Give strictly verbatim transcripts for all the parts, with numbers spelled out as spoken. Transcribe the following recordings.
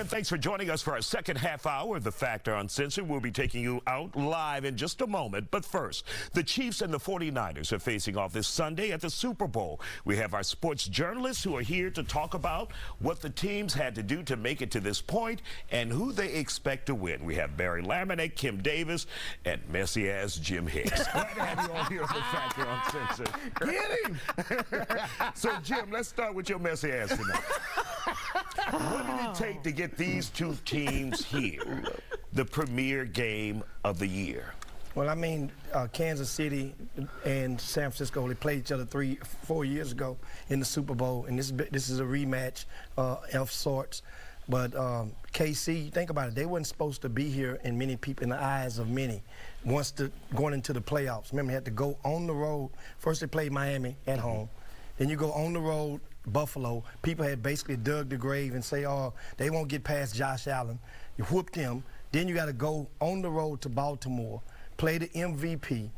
And thanks for joining us for our second half hour of The Factor Uncensored. We'll be taking you out live in just a moment. But first, the Chiefs and the forty-niners are facing off this Sunday at the Super Bowl. We have our sports journalists who are here to talk about what the teams had to do to make it to this point and who they expect to win. We have Barry Laminate, Kim Davis, and messy-ass Jim Hicks. Glad to have you all here on The Factor Uncensored. Get him! So, Jim, let's start with your messy ass tonight. What did it take to get these two teams here, the premier game of the year? Well, I mean, uh, Kansas City and San Francisco, they played each other three, four years ago in the Super Bowl, and this this is a rematch uh, of sorts. But um, K C, think about it, they weren't supposed to be here in many people, in the eyes of many, once the, going into the playoffs. Remember, they had to go on the road. First, they played Miami at home. Then you go on the road, Buffalo. People had basically dug the grave and say, oh, they won't get past Josh Allen. You whooped them. Then you got to go on the road to Baltimore, play the M V P,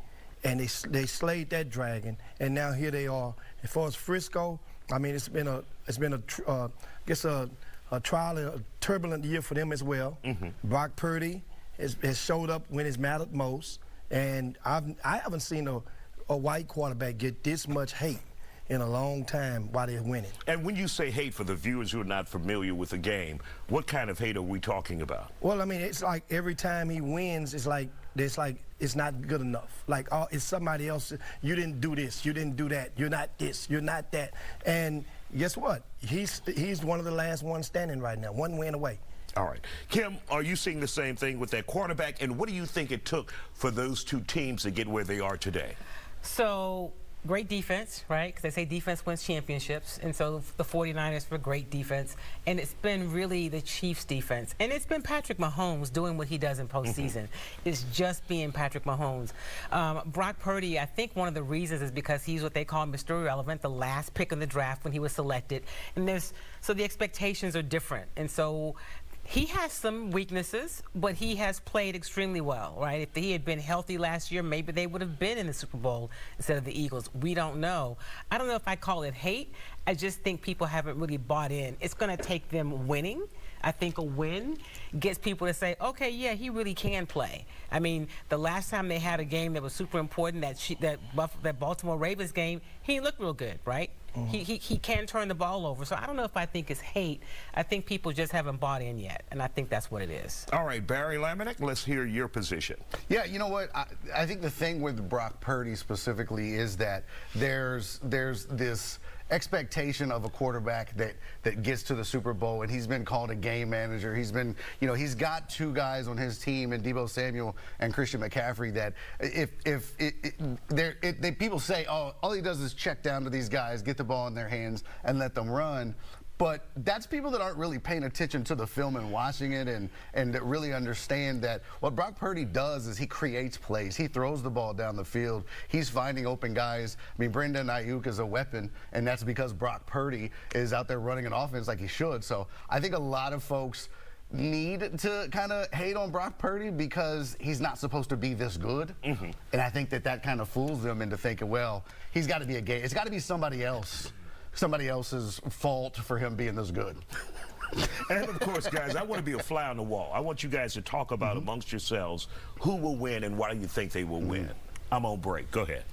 and they, they slayed that dragon, and now here they are. As far as Frisco, I mean, it's been a, it's been a, uh, I guess a, a trial, a turbulent year for them as well. Mm-hmm. Brock Purdy has, has showed up when it's mattered most, and I've, I haven't seen a, a white quarterback get this much hate in a long time while they're winning. And when you say hate, for the viewers who are not familiar with the game, what kind of hate are we talking about? Well, I mean, it's like every time he wins, it's like it's like it's not good enough. Like, oh, it's somebody else. You didn't do this. You didn't do that. You're not this. You're not that. And guess what? He's he's one of the last ones standing right now. One win away. All right. Kim, are you seeing the same thing with that quarterback? And what do you think it took for those two teams to get where they are today? So, great defense, right? Because they say defense wins championships. And so the forty-niners were great defense. And it's been really the Chiefs' defense. And it's been Patrick Mahomes doing what he does in postseason. Mm-hmm. It's just being Patrick Mahomes. Um, Brock Purdy, I think one of the reasons is because he's what they call Mister Irrelevant, the last pick in the draft when he was selected. And there's, so the expectations are different. And so he has some weaknesses, but he has played extremely well, right? If he had been healthy last year, maybe they would have been in the Super Bowl instead of the Eagles. We don't know. I don't know if I call it hate. I just think people haven't really bought in. It's going to take them winning. I think a win gets people to say, okay, yeah, he really can play. I mean, the last time they had a game that was super important, that she, that, Buff that Baltimore Ravens game, he looked real good, right? Mm-hmm. He, he, he can turn the ball over. So I don't know if I think it's hate. I think people just haven't bought in yet, and I think that's what it is. All right, Barry Laminate, let's hear your position. Yeah, you know what? I, I think the thing with Brock Purdy specifically is that there's there's this expectation of a quarterback that that gets to the Super Bowl, and he's been called a game manager. He's been, you know, he's got two guys on his team, and Deebo Samuel and Christian McCaffrey, that if if it, it, they're, it, they people say, oh, all he does is check down to these guys, get the ball in their hands, and let them run. But that's people that aren't really paying attention to the film and watching it, and, and that really understand that what Brock Purdy does is he creates plays. He throws the ball down the field. He's finding open guys. I mean, Brandon Aiyuk is a weapon, and that's because Brock Purdy is out there running an offense like he should. So I think a lot of folks need to kind of hate on Brock Purdy because he's not supposed to be this good. Mm-hmm. And I think that that kind of fools them into thinking, well, he's got to be a game. It's got to be somebody else. Somebody else's fault for him being this good. And of course, guys, I want to be a fly on the wall. I want you guys to talk about, mm-hmm, amongst yourselves, who will win and why do you think they will win. Mm-hmm. I'm on break. Go ahead.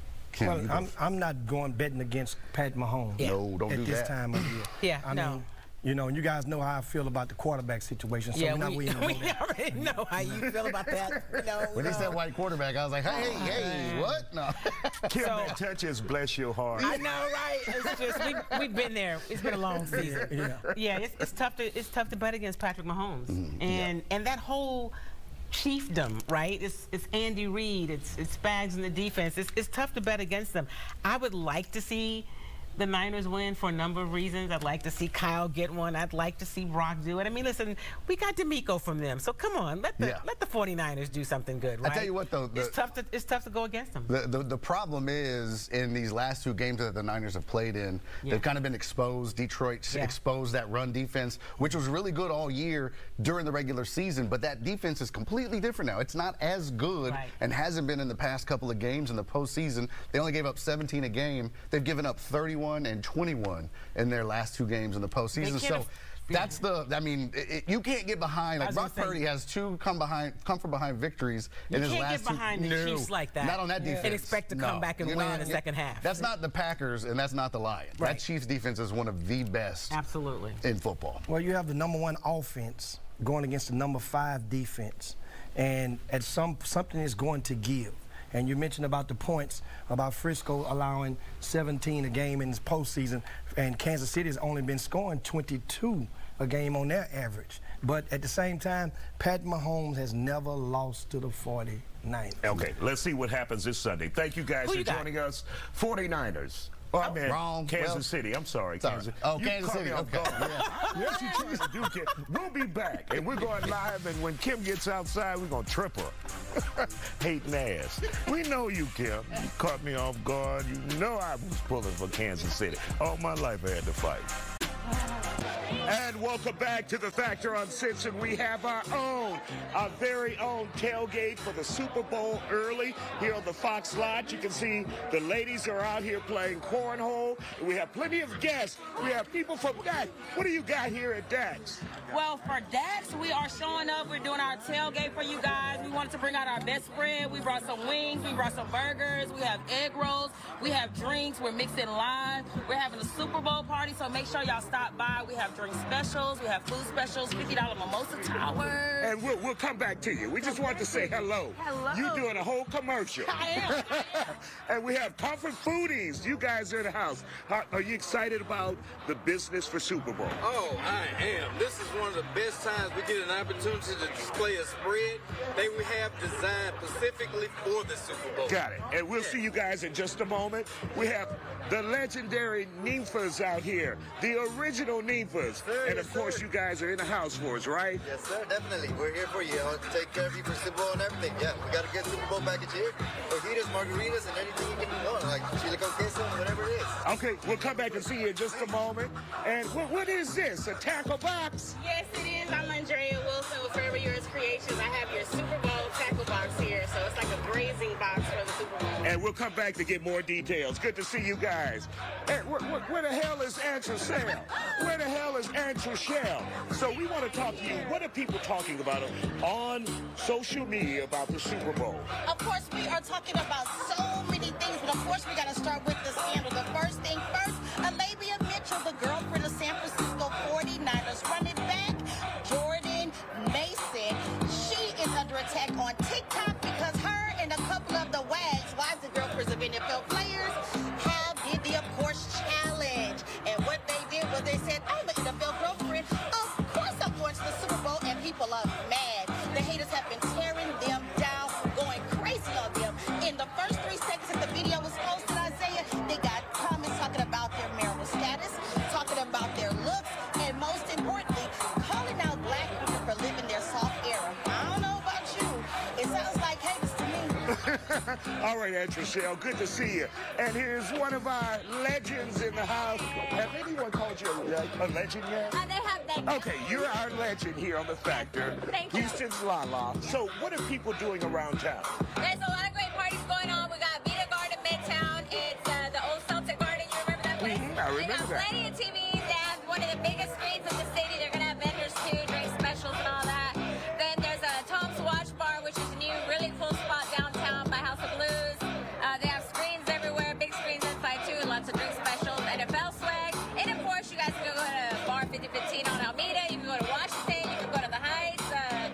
Well, Kim, I'm, I'm not going betting against Pat Mahomes. Yeah. No, don't at do this that. time of year. Yeah, I no. mean, you know, you guys know how I feel about the quarterback situation. So yeah, we're not we, we, we already know how you feel about that. No, when no. they said white quarterback, I was like, hey, oh, hey, man. what? No. Kim, so, that touches bless your heart. I know, right? It's just, we, we've been there. It's been a long season. Yeah, yeah it's, it's, tough to, it's tough to bet against Patrick Mahomes. Mm, and, yeah. and that whole chiefdom, right? It's it's Andy Reid. It's, it's Spags in the defense. It's, it's tough to bet against them. I would like to see the Niners win for a number of reasons. I'd like to see Kyle get one. I'd like to see Brock do it. I mean, listen, we got DeMeco from them, so come on, let the yeah. let the forty-niners do something good, right? I tell you what, though, the, it's tough to it's tough to go against them. The, the the problem is in these last two games that the Niners have played in, yeah. they've kind of been exposed. Detroit yeah. exposed that run defense, which was really good all year during the regular season, but that defense is completely different now. It's not as good right. and hasn't been in the past couple of games in the postseason. They only gave up seventeen a game. They've given up thirty-one and twenty-one in their last two games in the postseason. So that's the. I mean, it, it, you can't get behind. Like Brock Purdy has two come behind, come from behind victories in his last two. You can't get behind the Chiefs like that. Not on that defense. And expect to come back and win in the second half. That's not the Packers, and that's not the Lions. That Chiefs defense is one of the best. Absolutely. In football. Well, you have the number one offense going against the number five defense, and at some something is going to give. And you mentioned about the points, about Frisco allowing seventeen a game in this postseason, and Kansas City has only been scoring twenty-two a game on their average. But at the same time, Pat Mahomes has never lost to the forty-niners. Okay, let's see what happens this Sunday. Thank you guys Who for you joining got? us. forty-niners. Oh, I meant wrong. Kansas well, City. I'm sorry, sorry. Kansas. Oh, you Kansas City. Okay. Yeah. What you trying to do, Kim? We'll be back, and we're going live. And when Kim gets outside, we're gonna trip her. Hating ass. We know you, Kim. You caught me off guard. You know I was pulling for Kansas City. All my life I had to fight. And welcome back to The Factor Uncensored. We have our own, our very own tailgate for the Super Bowl early here on the Fox lot. You can see the ladies are out here playing cornhole. We have plenty of guests. We have people from Dax. What do you got here at Dax? Well, for Dax, we are showing up. We're doing our tailgate for you guys. We wanted to bring out our best spread. We brought some wings. We brought some burgers. We have egg rolls. We have drinks. We're mixing lines. We're having a Super Bowl party, so make sure y'all stop by. We have drink specials, we have food specials, fifty dollar mimosa tower. And we'll, we'll come back to you. We just want to say hello. Hello. You're doing a whole commercial. I am. I am. And we have Comfort Foodies. You guys are in the house. How, are you excited about the business for Super Bowl? Oh, I am. This is one of the best times we get an opportunity to display a spread that we have designed specifically for the Super Bowl. Got it. And we'll yeah. see you guys in just a moment. We have the legendary Ninfa's out here, the original Ninfa's. Sir, and of yes, course, sir. you guys are in the house for us, right? Yes, sir, definitely. We're here for you. I'll take care of you for Super Bowl and everything. Yeah, we got a good Super Bowl package here. Fajitas, margaritas, and anything you can want, like chile con queso, whatever it is. Okay, we'll come back and see you in just a moment. And what, what is this? A tackle box? Yes, it is. I'm Andrea Wilson with Forever Yours Creations. I have your Super Bowl tackle box here, so it's like a grazing box for the Super Bowl. And we'll come back to get more details. Good to see you guys. Hey, wh wh where the hell is Andrew Sam? Where the hell is and Trishelle? So we want to talk to you. What are people talking about on social media about the Super Bowl? Of course, we are talking about so many things, but of course we got to start with the scandal. The first thing first, Olivia Mitchell, the girlfriend of San Francisco forty-niners running back Jordan Mason. She is under attack on TikTok because her and a couple of the WAGs, wives and girlfriends of N F L players, have did the, of course, challenge. And what they did was they said, I'm an N F L girlfriend. Of course I'm going to the Super Bowl, and people are mad. The haters have been tearing them down, going crazy on them. In the first three seconds that the video was posted, Isaiah, they got comments talking about their marital status, talking about their looks, and most importantly, calling out black people for living their soft era. I don't know about you. It sounds like haters to me. All right, Aunt Trishelle, good to see you. And here's one of our legends in the house. Have anyone called you a, a legend yet? Uh, they have that. Okay, you're our legend here on The Factor. Thank you. Houston's Lala. Yeah. So what are people doing around town? There's a lot of great parties going on. We got Vita Garden Midtown. It's uh, the old Celtic Garden. You remember that place? Mm-hmm, I remember that. They got plenty of T Vs. They have one of the biggest screens in the city. They're going to have vendors, too, drink specials and all that. Then there's a Tom's Watch Bar, which is a new, really cool spot downtown by House of Blues. Uh, they have screens everywhere, big screens inside too, and lots of drink specials, N F L swag. And of course, you guys can go to Bar fifty fifteen on Alameda, you can go to Washington, you can go to the Heights, uh,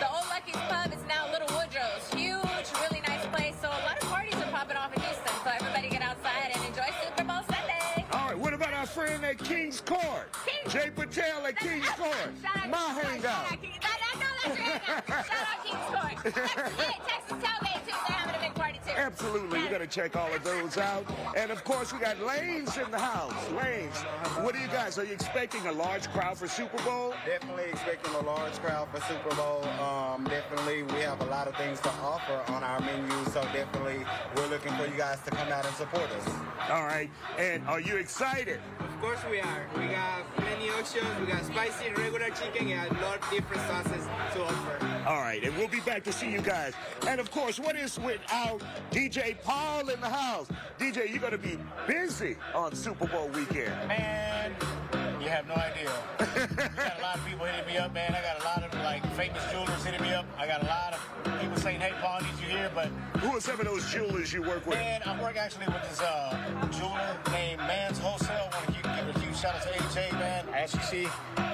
the old Lucky's Pub is now Little Woodrow's. Huge, really nice place, so a lot of parties are popping off in Houston, so everybody get outside and enjoy Super Bowl Sunday. All right, what about our friend at King's Court? King. Jay Patel at King's Court, my hangout. Shout out King's Court. Texas, yeah, Texas Tailgate, too. They're having a big party, too. Absolutely. We're going to check all of those out. And, of course, we got Lanes in the house. Lanes, what are you guys? Are you expecting a large crowd for Super Bowl? Definitely expecting a large crowd for Super Bowl. Um, definitely, we have a lot of things to offer on our menu, so definitely we're looking for you guys to come out and support us. All right. And are you excited? Of course we are. We got many options. We got spicy, regular chicken, and a lot of different sauces. All right, and we'll be back to see you guys. And of course, what is with our D J Paul in the house? D J, you're going to be busy on Super Bowl weekend. Man, You have no idea. We got a lot of people hitting me up, man. I got a lot of, like, famous jewelers hitting me up. I got a lot of people saying, hey, Paul, did you hear? But who are some of those jewelers you work with? Man, I work actually with this uh, jeweler named Man's Wholesale. I want to give a huge shout-out to A J, man. As you see,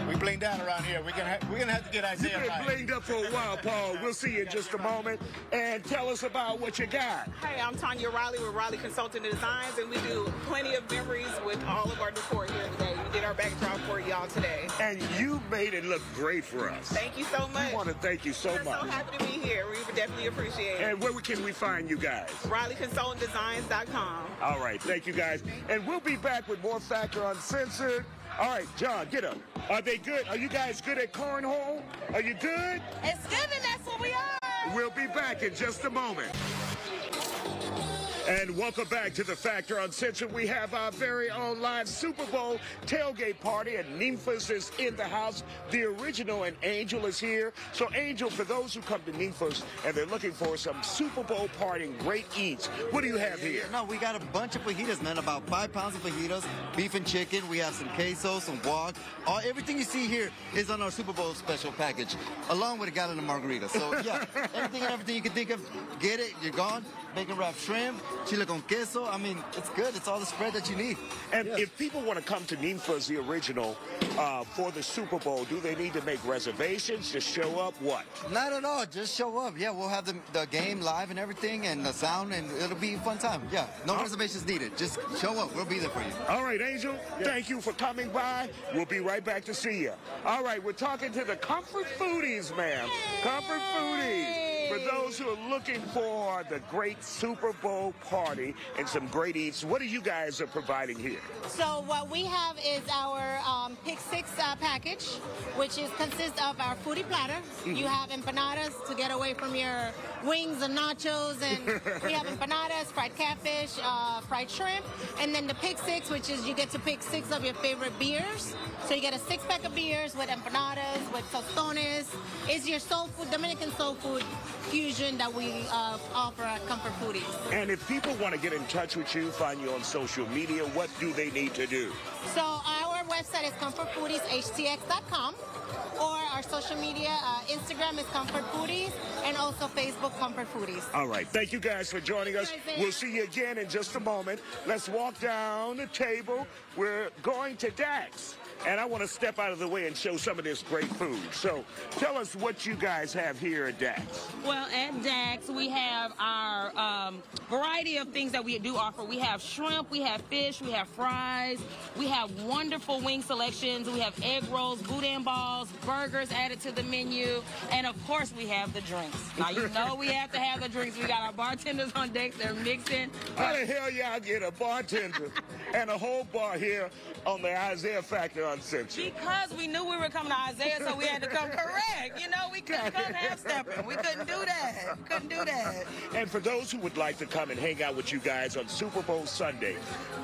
we blinged out around here. We're gonna we're gonna have to get Isaiah right. You've been blinged up for a while, Paul. We'll see you in just a moment. And tell us about what you got. Hey, I'm Tanya Riley with Riley Consulting Designs, and we do plenty of memories with all of our decor here today. We did our backdrop for y'all today. And you made it look great for us. Thank you so much. We want to thank you so We're much. We're so happy to be here. We would definitely appreciate it. And where can we find you guys? Riley Consulting Designs dot com. All right. Thank you, guys. And we'll be back with more Factor Uncensored. All right, John, get up. Are they good? Are you guys good at cornhole? Are you good? It's good, and that's what we are. We'll be back in just a moment. And welcome back to The Factor Uncensored. We have our very own live Super Bowl tailgate party, and Ninfa's is in the house. The original, and Angel is here. So, Angel, for those who come to Ninfa's and they're looking for some Super Bowl partying, great eats, what do you have here? No, we got a bunch of fajitas, man, about five pounds of fajitas, beef and chicken. We have some queso, some guac. All, everything you see here is on our Super Bowl special package, along with a gallon of margarita. So, yeah, everything and everything you can think of, get it, you're gone. Bacon wrapped shrimp, chile con queso. I mean, it's good. It's all the spread that you need. And yes. If people want to come to Ninfa's, the original, uh, for the Super Bowl, do they need to make reservations? Just show up? What? Not at all. Just show up. Yeah, we'll have the, the game live and everything and the sound, and it'll be a fun time. Yeah, no all reservations needed. Just show up. We'll be there for you. All right, Angel, yes. Thank you for coming by. We'll be right back to see you. All right, we're talking to the Comfort Foodies, ma'am. Comfort Foodies. For those who are looking for the great Super Bowl party and some great eats, what are you guys are providing here? So what we have is our um, Pick Six uh, package, which is consists of our foodie platter. Mm-hmm. You have empanadas to get away from your wings and nachos, and we have empanadas, fried catfish, uh, fried shrimp, and then the Pick Six, which is you get to pick six of your favorite beers. So you get a six-pack of beers with empanadas, with tostones. It's your soul food, Dominican soul food fusion that we uh, offer at Comfort Foodies. And if people want to get in touch with you, find you on social media, what do they need to do? So our website is Comfort Foodies H T X dot com, or our social media, uh, Instagram is Comfort Foodies, and also Facebook, Comfort Foodies. All right. Thank you guys for joining us. We'll see you again in just a moment. Let's walk down the table. We're going to Dax. And I want to step out of the way and show some of this great food. So tell us what you guys have here at Dax. Well, at Dax, we have our um, variety of things that we do offer. We have shrimp, we have fish, we have fries, we have wonderful wing selections, we have egg rolls, boudin balls, burgers added to the menu, and, of course, we have the drinks. Now, you know we have to have the drinks. We got our bartenders on deck. They're mixing. How the hell y'all get a bartender and a whole bar here on the Isaiah Factor? Because we knew we were coming to Isaiah, so we had to come correct. You know, we couldn't come half-stepping. We couldn't do that. We couldn't do that. And for those who would like to come and hang out with you guys on Super Bowl Sunday,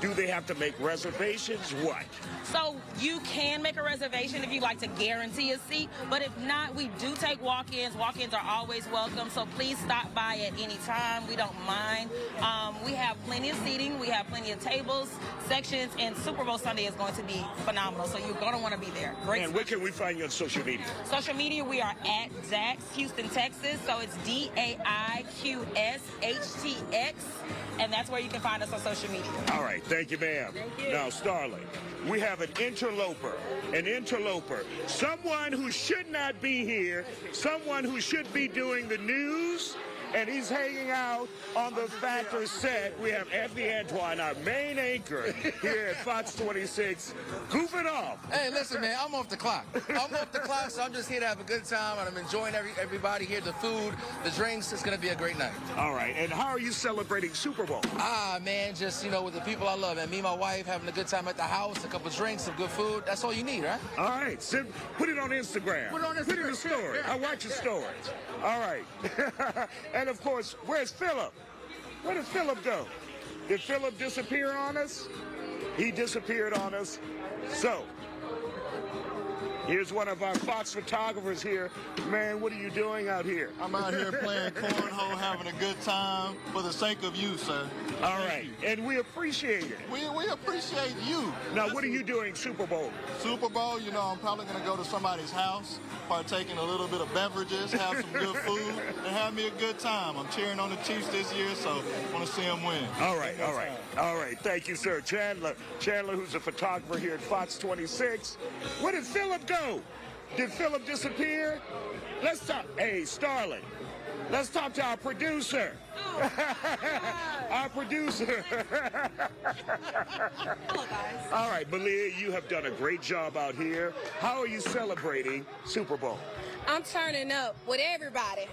do they have to make reservations? What? So you can make a reservation if you'd like to guarantee a seat, but if not, we do take walk-ins. Walk-ins are always welcome, so please stop by at any time. We don't mind. Um, we have plenty of seating. We have plenty of tables, sections, and Super Bowl Sunday is going to be phenomenal. So you're going to want to be there. Great. And where can we find you on social media? Social media, we are at Dax, Houston, Texas. So it's D A I Q S H T X. And that's where you can find us on social media. All right. Thank you, ma'am. Thank you. Now, Starlay, we have an interloper, an interloper, someone who should not be here, someone who should be doing the news, and he's hanging out on the Factor set. We have Andy Antoine, our main anchor here at Fox twenty-six, goofing off. Hey, listen, man, I'm off the clock. I'm off the clock, so I'm just here to have a good time, and I'm enjoying every everybody here, the food, the drinks. It's going to be a great night. All right, and how are you celebrating Super Bowl? Ah, man, just, you know, with the people I love, man. Me and my wife having a good time at the house, a couple drinks, some good food. That's all you need, right? All right, so put it on Instagram. Put it on Instagram. Put it in the story. I watch your stories. All right. And, of course, where's Philip? Where did Philip go? Did Philip disappear on us? He disappeared on us. So, Here's one of our Fox photographers here. Man, what are you doing out here? I'm out here playing cornhole, having a good time for the sake of you, sir. All right, and we appreciate it. We, we appreciate you. Now, Listen, what are you doing Super Bowl? Super Bowl, you know, I'm probably going to go to somebody's house, partake in a little bit of beverages, have some good food, and have me a good time. I'm cheering on the Chiefs this year, so I want to see them win. All right, all right, all right. Thank you, sir. Chandler, Chandler, who's a photographer here at Fox twenty-six. Where did Phillip go? Did Phillip disappear? Let's talk. Hey, Starlay, let's talk to our producer. Our producer. Hello, guys. All right, Malia, you have done a great job out here. How are you celebrating Super Bowl? I'm turning up with everybody.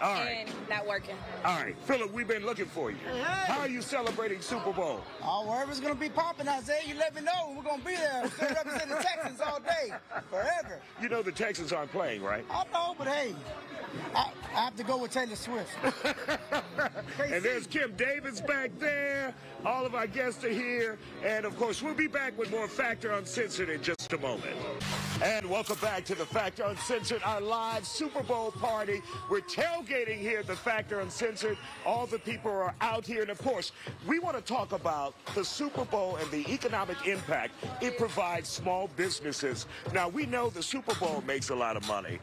All right. And not working. All right, Phillip, we've been looking for you. Hey. How are you celebrating Super Bowl? Oh, wherever's going to be popping, Isaiah, you let me know. We're going to be there. We're representing the Texans all day, forever. You know the Texans aren't playing, right? I know, but hey, I, I have to go with Taylor Swift. And there's Kim Davis back there. All of our guests are here. And, of course, we'll be back with more Factor Uncensored in just a moment. And welcome back to the Factor Uncensored, our live Super Bowl party. We're tailgating here at the Factor Uncensored. All the people are out here, and of course we want to talk about the Super Bowl and the economic impact it provides small businesses. Now we know the Super Bowl makes a lot of money.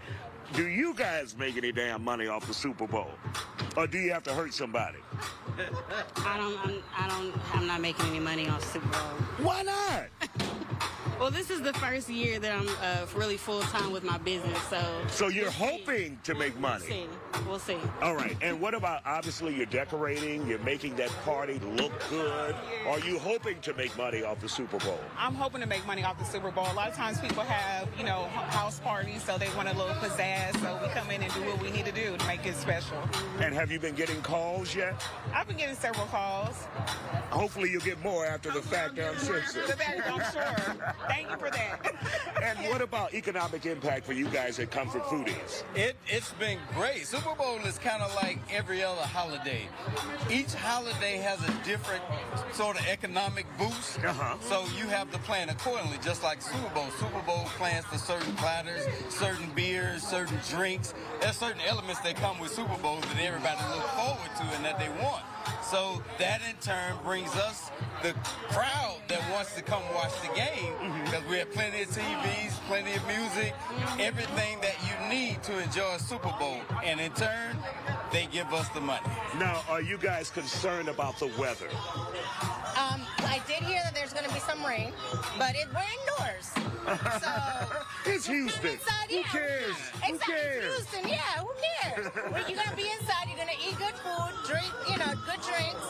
Do you guys make any damn money off the Super Bowl, or do you have to hurt somebody? I don't I'm, I don't I'm not making any money off Super Bowl. Why not? Well, this is the first year that I'm uh, really full-time with my business, so... So you're we'll hoping see. to make money? We'll see. We'll see. All right. And what about, obviously, you're decorating, you're making that party look good. Yeah. Are you hoping to make money off the Super Bowl? I'm hoping to make money off the Super Bowl. A lot of times people have, you know, house parties, so they want a little pizzazz, so we come in and do what we need to do to make it special. And have you been getting calls yet? I've been getting several calls. Hopefully you'll get more after the Factor Uncensored. The Factor, I'm sure. Thank you for that. And what about economic impact for you guys at Comfort Foodies? It, it's been great. Super Bowl is kind of like every other holiday. Each holiday has a different sort of economic boost, uh-huh. so you have to plan accordingly, just like Super Bowl. Super Bowl plans for certain platters, certain beers, certain drinks. There's certain elements that come with Super Bowl that everybody looks forward to and that they want. So that in turn brings us the crowd that wants to come watch the game, because mm-hmm. we have plenty of T Vs, plenty of music, everything that you need to enjoy a Super Bowl. And in turn, they give us the money. Now, are you guys concerned about the weather? Um, I did hear that there's going to be some rain, but it rained indoors. So it's Houston. Inside, yeah, who cares? Who inside, cares? It's Houston, yeah. Who cares? When you're going to be inside, you're going to eat good food, drink, you know, good drinks.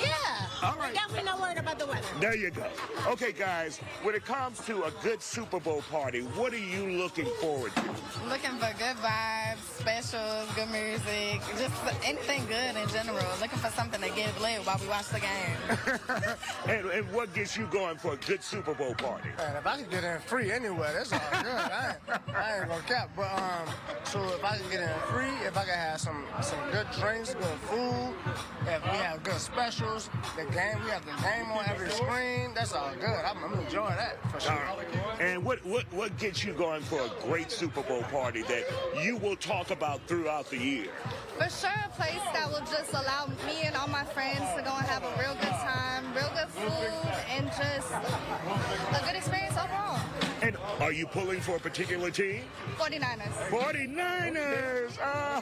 Yeah. All right. We're definitely not worried about the weather. There you go. Okay, guys, when it comes to a good Super Bowl party, what are you looking forward to? Looking for good vibes, specials, good music, just anything good in general. Looking for something to get lit while we watch the game. and, and what gets you going for a good Super Bowl party? Man, if I can get in free anywhere, that's all good. I ain't, I ain't gonna cap. But um, so if I can get in free, if I can have some some good drinks, good food, if we have good specials, the game, we have the game on every screen. That's all good. I'm, I'm enjoying that for sure. Right. And what what what gets you going for a great Super Bowl party that you will talk about throughout the year? For sure, a place that will just allow me and all my friends to go and have a real good time, real good food, and just a good experience overall. And are you pulling for a particular team? forty-niners. forty-niners! Oh.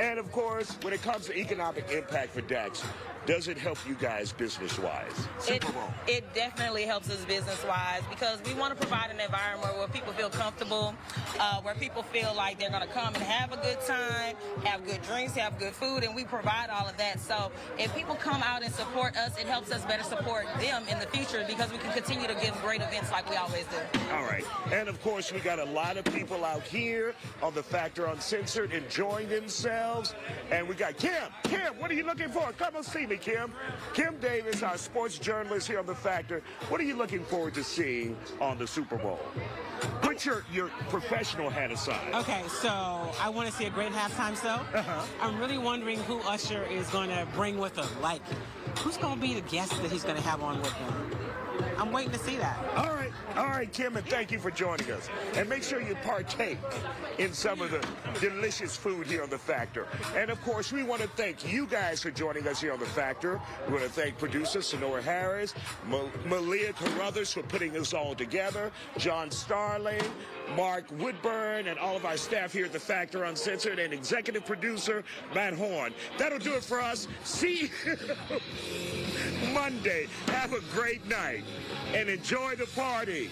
And, of course, when it comes to economic impact for Dax, does it help you guys business-wise? Super Bowl. It definitely helps us business-wise, because we want to provide an environment where people feel comfortable, uh, where people feel like they're going to come and have a good time, have good drinks, have good food, and we provide all of that. So if people come out and support us, it helps us better support them in the future, because we can continue to give great events like we always do. All right. And, of course, we got a lot of people out here on the Factor Uncensored enjoying themselves. And we got Kim. Kim, what are you looking for? Come and see me. Kim. Kim Davis, our sports journalist here on The Factor. What are you looking forward to seeing on the Super Bowl? Put your, your professional hat aside. Okay, so I want to see a great halftime show. Uh-huh. I'm really wondering who Usher is going to bring with him. Like, who's going to be the guest that he's going to have on with him? I'm waiting to see that. All right. All right, Kim, and thank you for joining us. And make sure you partake in some of the delicious food here on The Factor. And, of course, we want to thank you guys for joining us here on The Factor. We want to thank producer Sonora Harris, Mal Malia Carruthers for putting us all together, John Starlay, Mark Woodburn, and all of our staff here at The Factor Uncensored, and executive producer Matt Horn. That'll do it for us. See you Monday. Have a great night and enjoy the party.